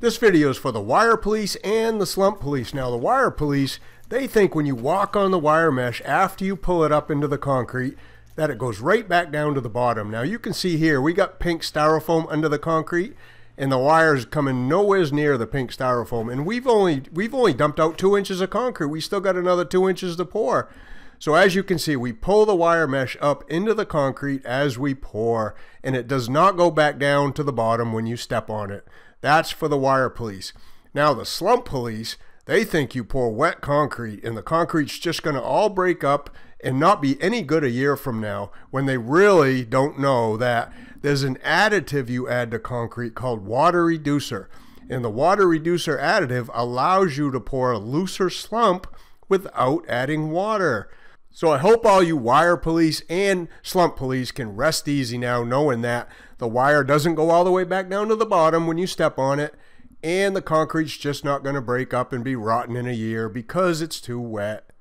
This video is for the Wire Police and the Slump Police. Now the Wire Police, they think when you walk on the wire mesh after you pull it up into the concrete that it goes right back down to the bottom. Now you can see here we got pink styrofoam under the concrete and the wire's coming nowhere near the pink styrofoam, and we've only dumped out 2 inches of concrete. We still got another 2 inches to pour. So as you can see, we pull the wire mesh up into the concrete as we pour, and it does not go back down to the bottom when you step on it. That's for the Wire Police. Now the Slump Police, they think you pour wet concrete and the concrete's just going to all break up and not be any good a year from now, when they really don't know that there's an additive you add to concrete called water reducer. And the water reducer additive allows you to pour a looser slump without adding water. So I hope all you Wire Police and Slump Police can rest easy now, knowing that the wire doesn't go all the way back down to the bottom when you step on it, and the concrete's just not going to break up and be rotten in a year because it's too wet.